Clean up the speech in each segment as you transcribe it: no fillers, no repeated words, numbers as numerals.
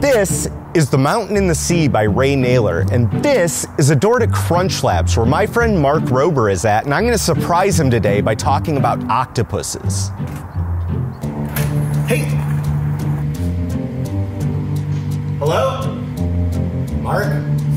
This is The Mountain in the Sea by Ray Nayler, and this is a door to Crunch Labs, where my friend Mark Rober is at, and I'm going to surprise him today by talking about octopuses. Hey! Hello? Mark?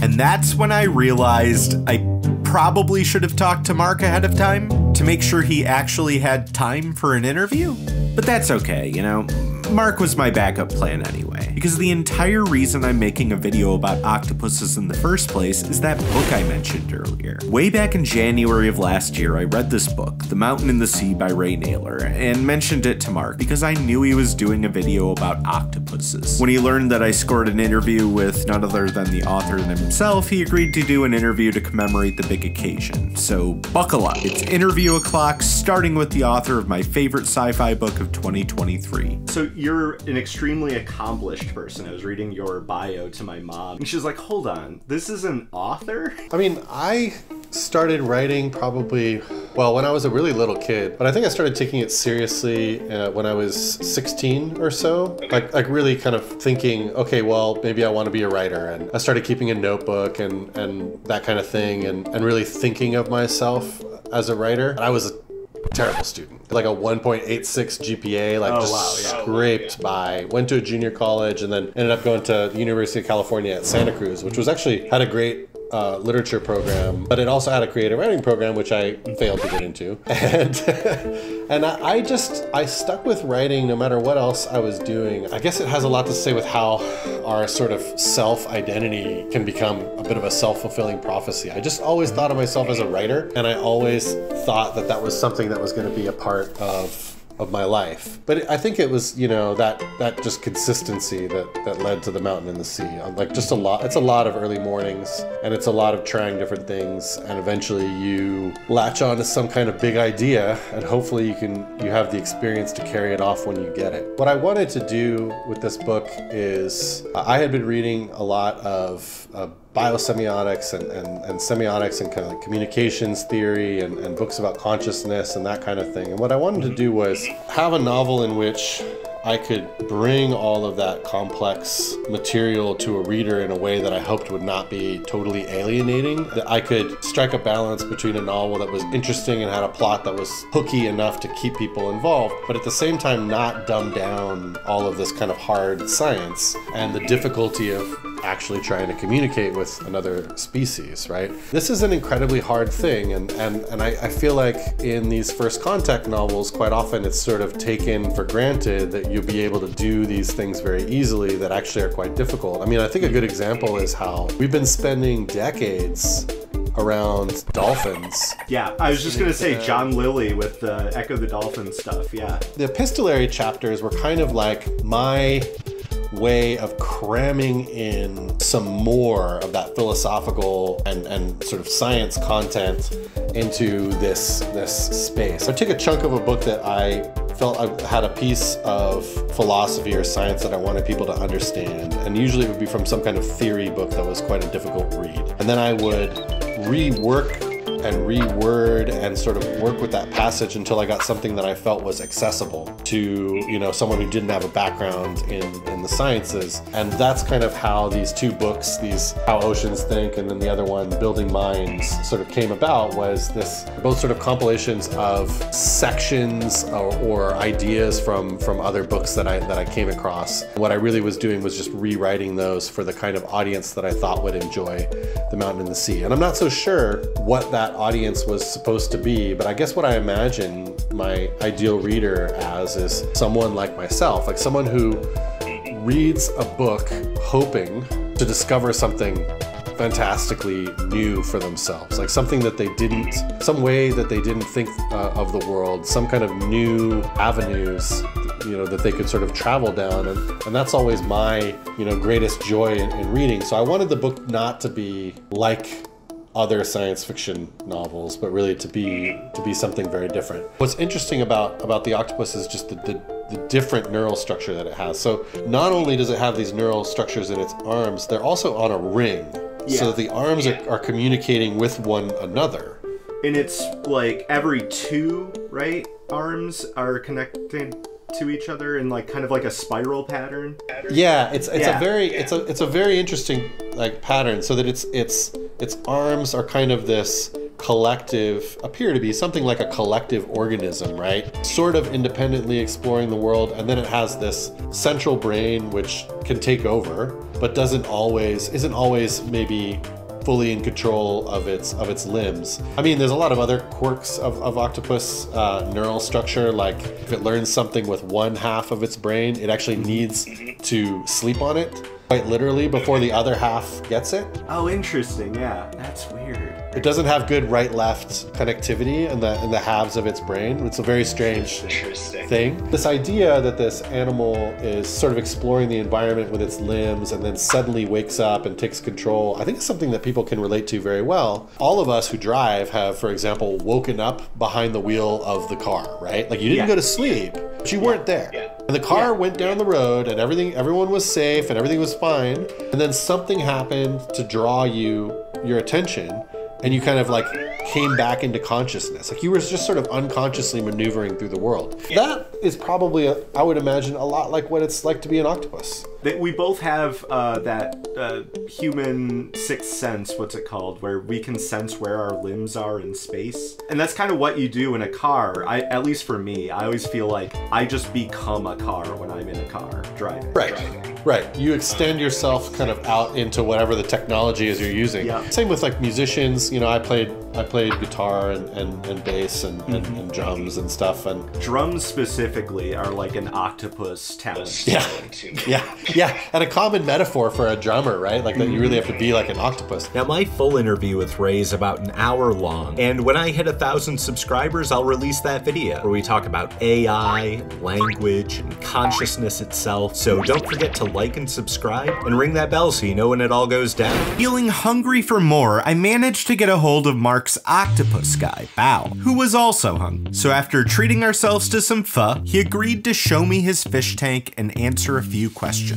And that's when I realized I probably should have talked to Mark ahead of time to make sure he actually had time for an interview. But that's okay, you know? Mark was my backup plan anyway, because the entire reason I'm making a video about octopuses in the first place is that book I mentioned earlier. Way back in January of last year, I read this book, The Mountain in the Sea by Ray Nayler, and mentioned it to Mark because I knew he was doing a video about octopuses. When he learned that I scored an interview with none other than the author himself, he agreed to do an interview to commemorate the big occasion. So buckle up, it's interview o'clock, starting with the author of my favorite sci-fi book of 2023. So you're an extremely accomplished person. I was reading your bio to my mom, and she's like, hold on, this is an author? I mean, I started writing probably, well, when I was a really little kid, but I think I started taking it seriously when I was 16 or so, like really kind of thinking, okay, well, maybe I want to be a writer. And I started keeping a notebook and that kind of thing, and really thinking of myself as a writer. And I was a terrible student, like a 1.86 GPA, like scraped by. Went to a junior college and then ended up going to the University of California at Santa Cruz, which was actually had a great literature program, but it also had a creative writing program, which I failed to get into. And I stuck with writing no matter what else I was doing. I guess it has a lot to say with how our sort of self-identity can become a bit of a self-fulfilling prophecy. I just always thought of myself as a writer, and I always thought that that was something that was going to be a part of my life. But I think it was, you know, that just consistency that led to The Mountain in the Sea. Like just a lot, it's a lot of early mornings, and it's a lot of trying different things, and eventually you latch on to some kind of big idea, and hopefully you have the experience to carry it off when you get it. What I wanted to do with this book is, I had been reading a lot of biosemiotics and semiotics and kind of like communications theory and books about consciousness and that kind of thing. And what I wanted to do was have a novel in which I could bring all of that complex material to a reader in a way that I hoped would not be totally alienating. That I could strike a balance between a novel that was interesting and had a plot that was hooky enough to keep people involved, but at the same time not dumb down all of this kind of hard science and the difficulty of actually trying to communicate with another species, right? This is an incredibly hard thing, and I feel like in these first contact novels, quite often it's sort of taken for granted that you'll be able to do these things very easily that actually are quite difficult. I mean, I think a good example is how we've been spending decades around dolphins. Yeah, I was just gonna say John Lilly with the Echo the Dolphin stuff, yeah. The epistolary chapters were kind of like my way of cramming in some more of that philosophical and sort of science content into this space. I took a chunk of a book that I felt I had a piece of philosophy or science that I wanted people to understand, and usually it would be from some kind of theory book that was quite a difficult read. And then I would rework and reword and sort of work with that passage until I got something that I felt was accessible to, you know, someone who didn't have a background in the sciences. And that's kind of how these two books, these How Oceans Think and then the other one, Building Minds, sort of came about, was this both sort of compilations of sections or ideas from other books that I came across. What I really was doing was just rewriting those for the kind of audience that I thought would enjoy The Mountain in the Sea. And I'm not so sure what that audience was supposed to be, but I guess what I imagine my ideal reader as is someone like myself, like someone who reads a book hoping to discover something fantastically new for themselves, like something that they didn't, some way that they didn't think of the world, some kind of new avenues, you know, that they could sort of travel down. And that's always my, you know, greatest joy in reading. So I wanted the book not to be like other science fiction novels, but really to be something very different. What's interesting about the octopus is just the different neural structure that it has. So not only does it have these neural structures in its arms, they're also on a ring, so that the arms are communicating with one another. And it's like every two, right, arms are connected to each other in like kind of like a spiral pattern. Yeah, it's a very interesting like pattern. So that its arms are kind of this collective, appear to be something like a collective organism, right? Sort of independently exploring the world, and then it has this central brain which can take over, but isn't always maybe fully in control of its limbs. I mean, there's a lot of other quirks of octopus neural structure, like if it learns something with one half of its brain, it actually needs to sleep on it, quite literally, before the other half gets it. Oh, interesting, yeah, that's weird. It doesn't have good right-left connectivity in the halves of its brain. It's a very strange thing. This idea that this animal is sort of exploring the environment with its limbs and then suddenly wakes up and takes control, I think it's something that people can relate to very well. All of us who drive have, for example, woken up behind the wheel of the car, right? Like you didn't go to sleep, but you weren't there. Yeah. And the car went down the road and everyone was safe and everything was fine. And then something happened to draw your attention, and you kind of like came back into consciousness. Like you were just sort of unconsciously maneuvering through the world. That is probably, I would imagine, a lot like what it's like to be an octopus. That we both have that human sixth sense, what's it called, where we can sense where our limbs are in space. And that's kind of what you do in a car. At least for me, I always feel like I just become a car when I'm in a car driving. Right. You extend yourself kind of out into whatever the technology is you're using. Yeah. Same with like musicians. You know, I played guitar and bass and drums and stuff. And drums specifically are like an octopus talent. Yeah. Yeah, and a common metaphor for a drummer, right? Like that you really have to be like an octopus. Now, my full interview with Ray is about an hour long, and when I hit 1,000 subscribers, I'll release that video where we talk about AI, language, and consciousness itself. So don't forget to like and subscribe, and ring that bell so you know when it all goes down. Feeling hungry for more, I managed to get a hold of Mark's octopus guy, Bao, who was also hungry. So after treating ourselves to some pho, he agreed to show me his fish tank and answer a few questions.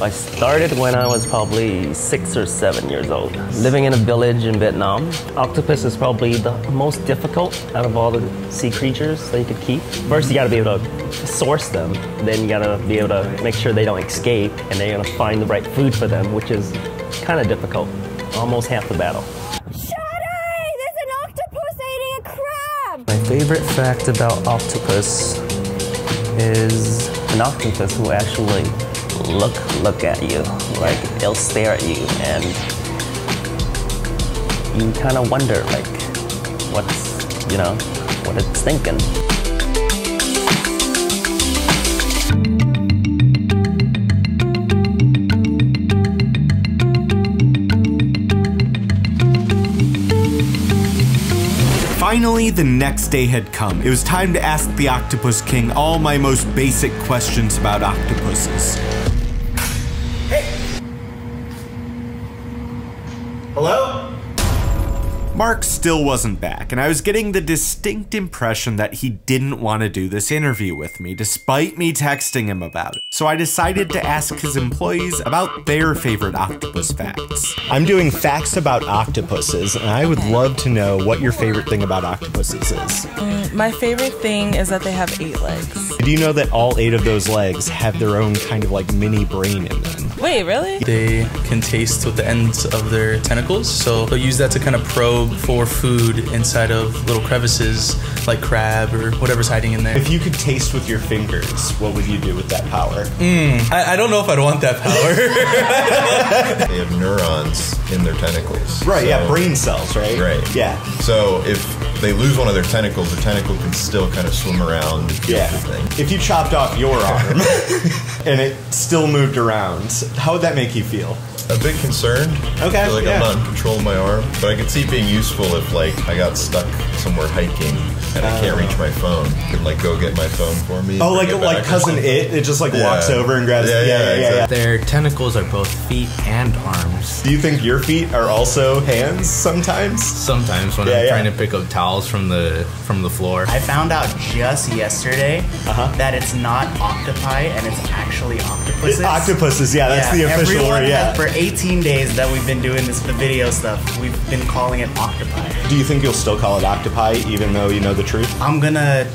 I started when I was probably 6 or 7 years old, living in a village in Vietnam. Octopus is probably the most difficult out of all the sea creatures that you could keep. First, you gotta be able to source them. Then you gotta be able to make sure they don't escape, and they're gonna find the right food for them, which is kind of difficult. Almost half the battle. Shut-eye! There's an octopus eating a crab! My favorite fact about octopus is an octopus will actually look at you, like they'll stare at you, and you kind of wonder like what it's thinking. Finally, the next day had come. It was time to ask the Octopus King all my most basic questions about octopuses. Hey! Hello? Mark still wasn't back, and I was getting the distinct impression that he didn't want to do this interview with me, despite me texting him about it. So I decided to ask his employees about their favorite octopus facts. I'm doing facts about octopuses, and I would love to know what your favorite thing about octopuses is. My favorite thing is that they have 8 legs. Do you know that all 8 of those legs have their own kind of like mini brain in them? Wait, really? They can taste with the ends of their tentacles, so they'll use that to kind of probe for food inside of little crevices like crab or whatever's hiding in there. If you could taste with your fingers, what would you do with that power? I don't know if I'd want that power. They have neurons in their tentacles. Right, so, yeah, brain cells, right? Right. Yeah. So if they lose one of their tentacles, the tentacle can still kind of swim around. Yeah. If you chopped off your arm and it still moved around, how would that make you feel? A bit concerned. Okay. I feel like I'm not in control of my arm, but I could see it being useful if like I got stuck somewhere hiking and I can't reach my phone. Could like go get my phone for me. Oh, like cousin it just like walks over and grabs. Yeah. Their tentacles are both feet and arms. Do you think your feet are also hands sometimes? Sometimes when I'm trying to pick up towels from the floor. I found out just yesterday that it's not octopi and it's actually octopuses. Octopuses, yeah, that's the official word. Yeah. For 18 days that we've been doing this video stuff, we've been calling it octopi. Do you think you'll still call it octopi even though you know the truth? I'm gonna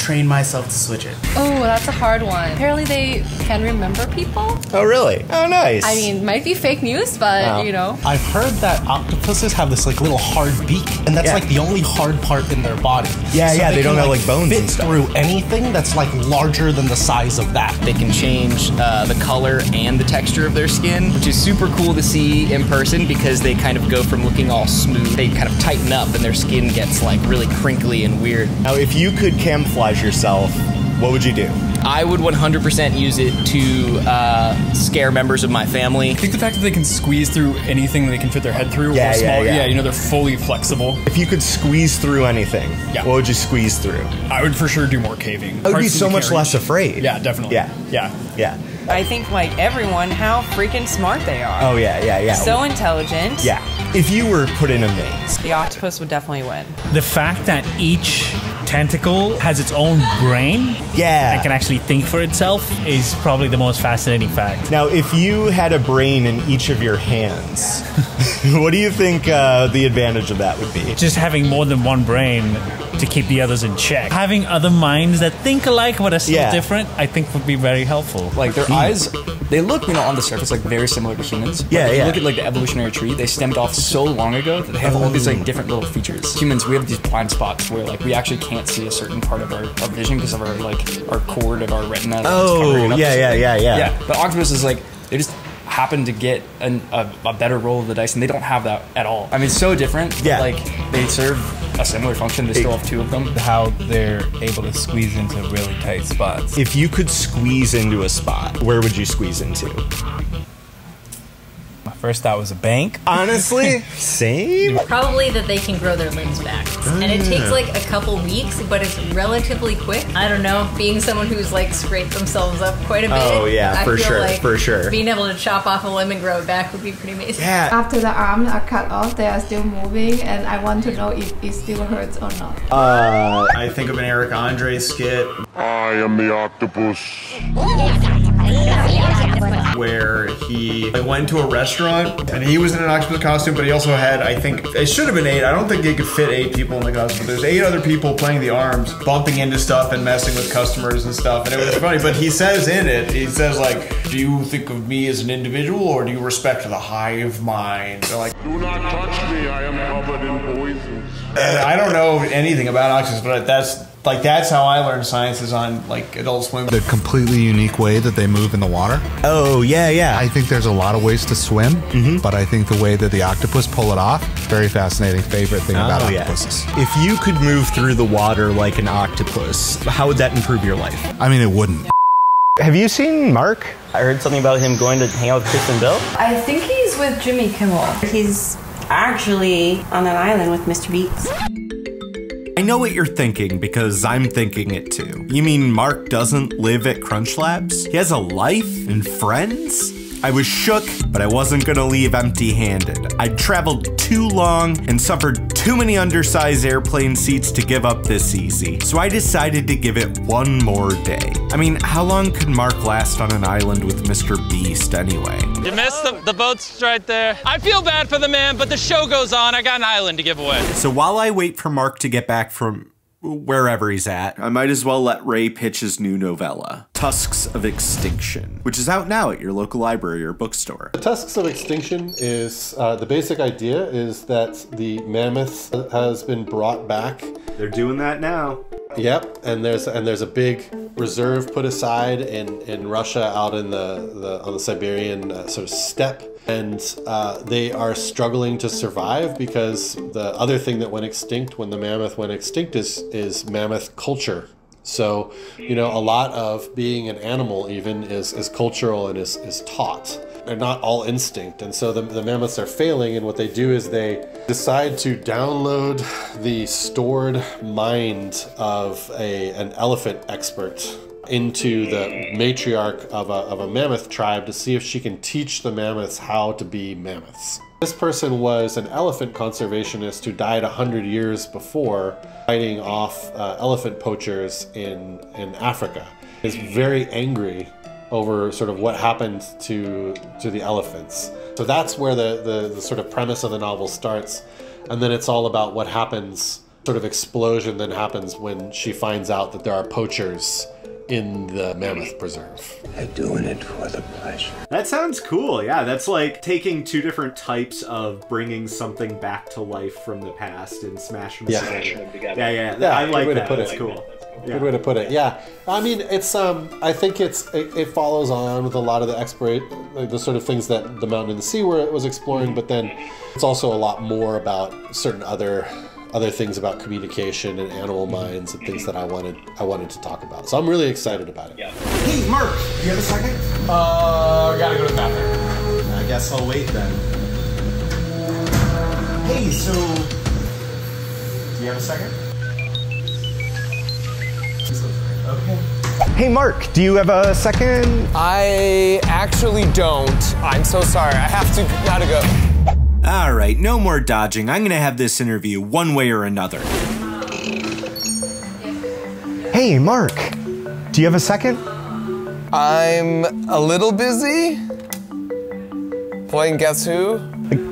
train myself to switch it. Oh, that's a hard one. Apparently they can remember people. Oh, really? Oh, nice. I mean, might be fake news, but, you know. I've heard that octopuses have this, like, little hard beak, and that's, like, the only hard part in their body. Yeah, so yeah, they don't have, like, bones and stuff. Through anything that's, like, larger than the size of that. They can change the color and the texture of their skin, which is super cool to see in person because they kind of go from looking all smooth, they kind of tighten up, and their skin gets, like, really crinkly and weird. Now, if you could camouflage yourself, what would you do? I would 100% use it to scare members of my family. I think the fact that they can squeeze through anything they can fit their head through, or smaller, you know, they're fully flexible. If you could squeeze through anything, what would you squeeze through? I would for sure do more caving. I would be so much less afraid. Yeah, definitely. Yeah. I think, like everyone, how freaking smart they are. Oh, yeah. So intelligent. Yeah. If you were put in a maze, the octopus would definitely win. The fact that each tentacle has its own brain and can actually think for itself is probably the most fascinating fact. Now, if you had a brain in each of your hands, what do you think the advantage of that would be? Just having more than one brain to keep the others in check. Having other minds that think alike but are still different, I think would be very helpful. Like, their eyes, they look, you know, on the surface, like, very similar to humans. Yeah. Look at, like, the evolutionary tree. They stemmed off so long ago that they have all these, like, different little features. Humans, we have these blind spots where, like, we actually can't see a certain part of our vision because of our, like, our cord of our retina. Yeah. But octopuses, like, they just happen to get a better roll of the dice, and they don't have that at all. I mean, it's so different. Yeah. Like, they serve a similar function. They still have two of them. How they're able to squeeze into really tight spots. If you could squeeze into a spot, where would you squeeze into? My first thought was a bank. Honestly, same. Probably that they can grow their limbs back. And it takes like a couple weeks, but it's relatively quick. I don't know, being someone who's like scraped themselves up quite a bit. Oh yeah, for sure. Being able to chop off a limb and grow it back would be pretty amazing. Yeah. After the arms are cut off, they are still moving, and I want to know if it still hurts or not. I think of an Eric Andre skit. I am the octopus. Where he went to a restaurant and he was in an octopus costume, but he also had, I think, it should have been 8. I don't think it could fit 8 people in the costume. There's 8 other people playing the arms, bumping into stuff and messing with customers and stuff. And it was funny, but he says in it, he says like, do you think of me as an individual or do you respect the hive mind? They're like, do not touch me, I am covered in poisons. And I don't know anything about octopus, but that's how I learned science is on, like, Adult Swim. The completely unique way that they move in the water. Oh, yeah. I think there's a lot of ways to swim, but I think the way that the octopus pull it off, very fascinating, favorite thing about octopuses. Yeah. If you could move through the water like an octopus, how would that improve your life? I mean, it wouldn't. Have you seen Mark? I heard something about him going to hang out with Chris and Bill. I think he's with Jimmy Kimmel. He's actually on an island with Mr. Beast. I know what you're thinking because I'm thinking it too. You mean Mark doesn't live at Crunch Labs? He has a life and friends? I was shook, but I wasn't gonna leave empty-handed. I'd traveled too long and suffered too many undersized airplane seats to give up this easy, so I decided to give it one more day. I mean, how long could Mark last on an island with Mr. Beast anyway? You missed the boat's right there. I feel bad for the man, but the show goes on. I got an island to give away. So while I wait for Mark to get back from wherever he's at, I might as well let Ray pitch his new novella, Tusks of Extinction, which is out now at your local library or bookstore. The Tusks of Extinction is, the basic idea is that the mammoth has been brought back. They're doing that now. Yep, and there's a big reserve put aside in Russia out in on the Siberian sort of steppe, and they are struggling to survive because the other thing that went extinct when the mammoth went extinct is mammoth culture. So, you know, a lot of being an animal even is cultural and is taught. They're not all instinct, and so the mammoths are failing, and what they do is they decide to download the stored mind of an elephant expert into the matriarch of a mammoth tribe to see if she can teach the mammoths how to be mammoths. This person was an elephant conservationist who died 100 years before fighting off elephant poachers in Africa. He's very angry over sort of what happened to the elephants. So that's where the sort of premise of the novel starts. And then it's all about what happens sort of explosion that happens when she finds out that there are poachers in the mammoth preserve. They're doing it for the pleasure. That sounds cool. Yeah, that's like taking two different types of bringing something back to life from the past and smashing them together. Yeah. I like that. That's cool. Good way to put it. Yeah, I mean, it's I think it follows on with a lot of the the sort of things that The Mountain in the Sea where it was exploring, but then it's also a lot more about certain other things about communication and animal minds and things that I wanted to talk about. So I'm really excited about it. Yeah. Hey, Mark, do you have a second? I gotta go to the bathroom. I guess I'll wait then. Hey, so do you have a second? Okay. Hey, Mark, do you have a second? I actually don't. I'm so sorry. I have to gotta go. All right, no more dodging. I'm gonna have this interview one way or another. Hey, Mark, do you have a second? I'm a little busy. Playing Guess Who?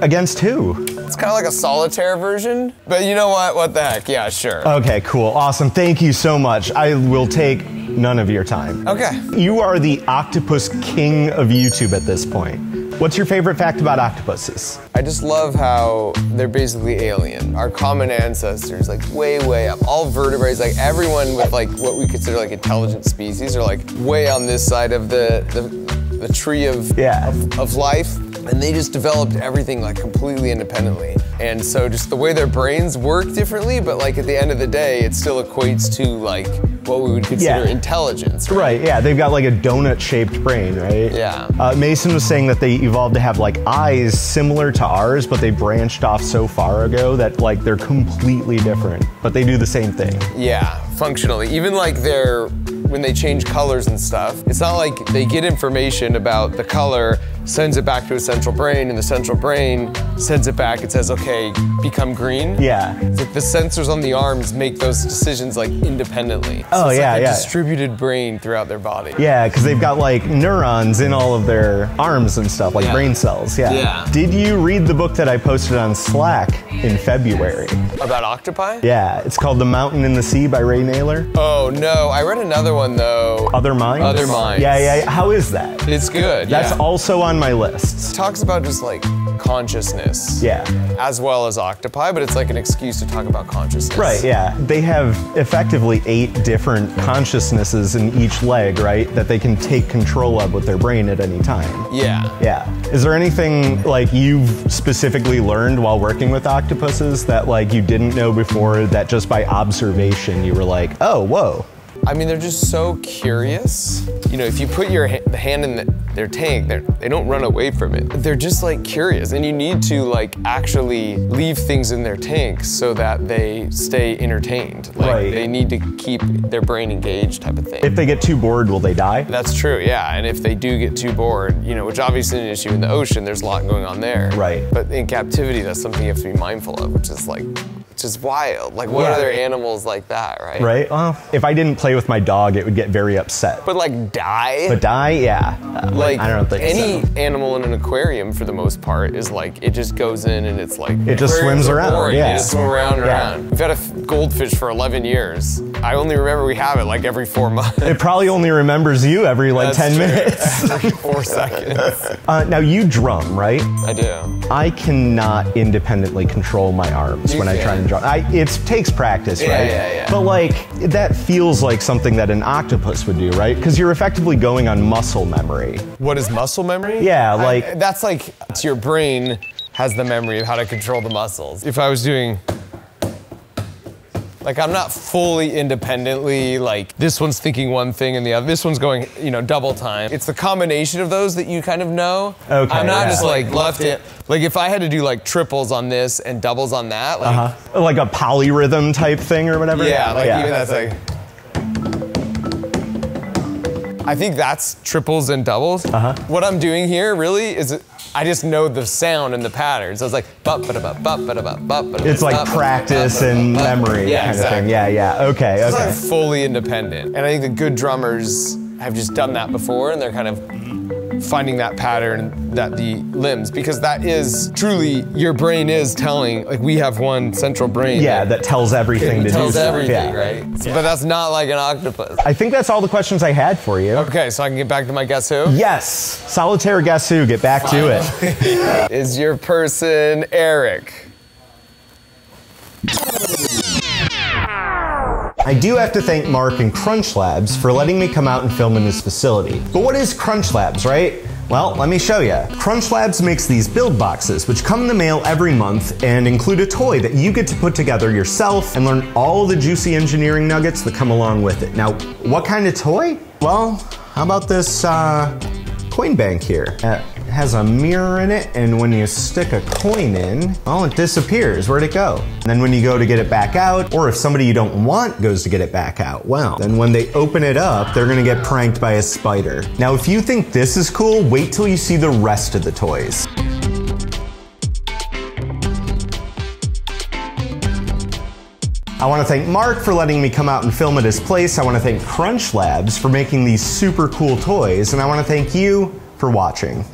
Against who? It's kind of like a solitaire version, but you know what the heck, yeah, sure. Okay, cool, awesome, thank you so much. I will take none of your time. Okay. You are the octopus king of YouTube at this point. What's your favorite fact about octopuses? I just love how they're basically alien. Our common ancestors, like way up. All vertebrates, like everyone with like what we consider like intelligent species are like way on this side of the tree of life. And they just developed everything like completely independently. And so just the way their brains work differently, but like at the end of the day, it still equates to like what we would consider intelligence. Right, yeah, they've got like a donut-shaped brain, right? Yeah. Mason was saying that they evolved to have like eyes similar to ours, but they branched off so far ago that like they're completely different, but they do the same thing. Yeah, functionally, even like when they change colors and stuff, it's not like they get information about the color, sends it back to a central brain, and the central brain sends it back and says, okay, become green. Yeah. It's like the sensors on the arms make those decisions like independently. Oh, so it's like a distributed brain throughout their body. Yeah, because they've got like neurons in all of their arms and stuff, like brain cells, Did you read the book that I posted on Slack in February? About octopi? Yeah, it's called The Mountain in the Sea by Ray Nayler. Oh, no, I read another one though. Other Minds? Other Minds. Yeah, how is that? It's good, That's also on my list. It talks about just like consciousness. Yeah. As well as octopi, but it's like an excuse to talk about consciousness. Right, yeah. They have effectively 8 different consciousnesses in each leg, right? That they can take control of with their brain at any time. Yeah. Yeah. Is there anything like you've specifically learned while working with octopuses that like you didn't know before that just by observation you were like, oh, whoa. I mean, they're just so curious. You know, if you put your hand in their tank, they don't run away from it. They're just like curious, and you need to like actually leave things in their tank so that they stay entertained. Like, they need to keep their brain engaged type of thing. If they get too bored, will they die? That's true, yeah, and if they do get too bored, you know, which obviously is an issue in the ocean, there's a lot going on there. Right. But in captivity, that's something you have to be mindful of, which is like, just wild. Like, what other animals like that, right? Right, well, if I didn't play with my dog, it would get very upset. But like die? But die, yeah. Like, I don't think any animal in an aquarium, for the most part, is like, it just goes in and it's like, it just swims around, yeah. It just swims around and around. We've had a goldfish for 11 years. I only remember we have it like every 4 months. It probably only remembers you every like 10 minutes. Every 4 seconds. Now you drum, right? I do. I cannot independently control my arms when I try and drum. It takes practice, right? Yeah. But like, that feels like something that an octopus would do, right? Because you're effectively going on muscle memory. What is muscle memory? Yeah, like. That's like, it's your brain has the memory of how to control the muscles. If I was doing, like, I'm not fully independently, like, this one's thinking one thing and the other, this one's going, you know, double time. It's the combination of those that you kind of know. Okay, I'm not just like left it. Like if I had to do like triples on this and doubles on that. Like, like a polyrhythm type thing or whatever? Yeah, like even that's like. I think that's triples and doubles. What I'm doing here really is, I just know the sound and the patterns. So I was like, bup, ba da bup, bup, ba da bup, bup, ba da. It's like practice and memory kind of thing. Yeah, okay, okay. It's like fully independent. And I think the good drummers have just done that before and they're kind of finding that pattern that the limbs, because that is truly, your brain is telling, like we have one central brain. Yeah, that tells everything to do. It tells everything, right? But that's not like an octopus. I think that's all the questions I had for you. Okay, so I can get back to my guess who? Yes, solitaire guess who, get back to it. Is your person Eric? I do have to thank Mark and Crunch Labs for letting me come out and film in his facility. But what is Crunch Labs, right? Well, let me show you. Crunch Labs makes these build boxes, which come in the mail every month and include a toy that you get to put together yourself and learn all the juicy engineering nuggets that come along with it. Now, what kind of toy? Well, how about this coin bank here? It has a mirror in it, and when you stick a coin in, well, it disappears. Where'd it go? And then when you go to get it back out, or if somebody you don't want goes to get it back out, well, then when they open it up, they're gonna get pranked by a spider. Now, if you think this is cool, wait till you see the rest of the toys. I want to thank Mark for letting me come out and film at his place. I want to thank Crunch Labs for making these super cool toys, and I want to thank you for watching.